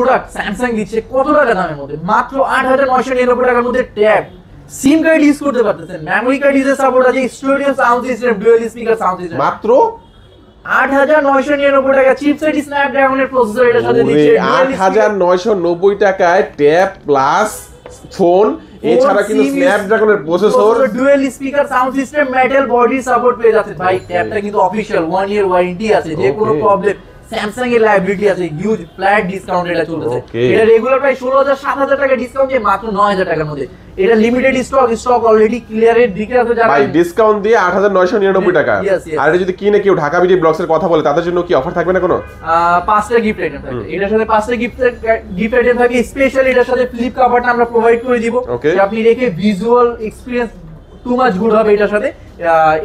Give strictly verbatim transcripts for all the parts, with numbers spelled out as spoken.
product Samsung দিচ্ছে কত টাকা দামের মধ্যে মাত্র eight thousand nine hundred ninety টাকার মধ্যে ট্যাব সিম কার্ড ইউজ করতে পারতেছেন মেমরি কার্ড ইউজার সাপোর্ট আছে studio sound system dual speaker sound system মাত্র eight thousand nine hundred ninety টাকা চিপসেট Snapdragon এর প্রসেসর এর সাথে দিচ্ছে eight thousand nine hundred ninety টাকায় ট্যাব প্লাস ফোন এছাড়া কিন্তু Snapdragon এর processor dual speaker sound system metal body support পেয়ে যাচ্ছে ভাই ট্যাবটা কিন্তু অফিশিয়াল one year warranty আছে যে কোনো প্রবলেম Samsung এর লাইবিলিটি আছে হিউজ ফ্ল্যাট ডিসকাউন্ট এটা চলছে এটা regular price sixteen thousand seven thousand টাকা ডিসকাউন্ট দিয়ে মাত্র nine thousand টাকার মধ্যে এটা লিমিটেড স্টক স্টক অলরেডি ক্লিয়ারের দিকে আছে যারা ভাই ডিসকাউন্ট দিয়ে eight thousand nine hundred ninety টাকা আর এটা যদি কিনে কেউ ঢাকা বিডি ব্লগস এর কথা বলে তাদের জন্য কি অফার থাকবে না কোনো পাঁচটা গিফট আইটেম থাকবে এটার সাথে পাঁচটা গিফট গিফট আইটেম থাকবে স্পেশালি এটার সাথে ফ্লিপ কভারটা আমরা প্রোভাইড করে দিব যে আপনি রেখে visual experience too much good হবে এটার সাথে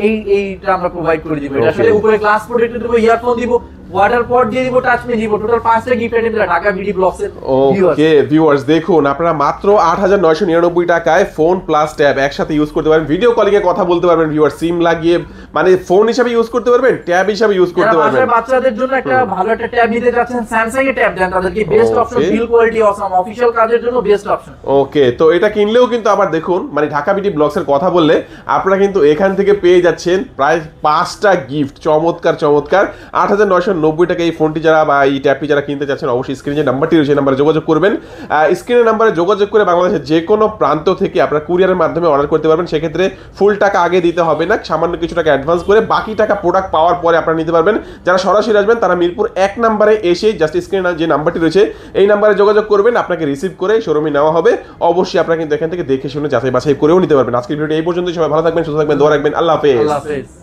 এই এইটা আমরা প্রোভাইড করে দিব এটার সাথে উপরে গ্লাস প্রোটেক্টর দিব ইয়ারফোন দিব water pot দিয়ে দিব টাচ মে দিব টোটাল five টা গিফট আইটেম দিলা ঢাকা বিডি ব্লগস এর ওকে ভিউয়ার্স দেখুন আপনারা মাত্র eight thousand nine hundred ninety টাকায় ফোন প্লাস ট্যাব একসাথে ইউজ করতে পারবেন ভিডিও কলিং এ কথা বলতে পারবেন ভিউয়ার সিম লাগিয়ে মানে ফোন হিসেবে ইউজ করতে পারবেন ট্যাব হিসেবে ইউজ করতে পারবেন আপনারা বাচ্চাদের জন্য একটা ভালো একটা ট্যাব নিতে যাচ্ছেন Samsung এর ট্যাব দেন তাদেরকে best option build quality awesome official কাজের জন্য বেস্ট অপশন ওকে তো এটা কিনলেও কিন্তু আবার দেখুন মানে ঢাকা বিডি ব্লগস এর কথা বললে আপনারা কিন্তু এখান থেকে পেয়ে যাচ্ছেন প্রায় five টা গিফট চমৎকার চমৎকার eight thousand nine hundred ninety টাকা এই ফোনটি যারা বা এই ট্যাবটি যারা কিনতে চাচ্ছেন অবশ্যই স্ক্রিনে যে নাম্বারটি রয়েছে নাম্বারে যোগাযোগ করবেন স্ক্রিনে নাম্বারে যোগাযোগ করে বাংলাদেশের যে কোনো প্রান্ত থেকে আপনারা কুরিয়ারের মাধ্যমে অর্ডার করতে পারবেন সেই ক্ষেত্রে ফুল টাকা আগে দিতে হবে না সামান্য কিছু টাকা অ্যাডভান্স করে বাকি টাকা প্রোডাক্ট পাওয়ার পরে আপনারা নিতে পারবেন যারা সরাসরি আসবেন তারা মিরপুর এক নম্বরে এসে জাস্ট স্ক্রিনে যে নাম্বারটি রয়েছে এই নাম্বারে যোগাযোগ করবেন আপনাকে রিসিভ করে শোরুমে নেওয়া হবে অবশ্যই আপনারা কিন্তু এখান থেকে দেখে শুনে যাচাই বাছাই করেও নিতে পারবেন আজকের ভিডিওটি এই পর্যন্তই সবাই ভালো থাকবেন সুস্থ থাকবেন দোয়া রাখবেন আল্লাহ হাফেজ আল্লাহ হাফেজ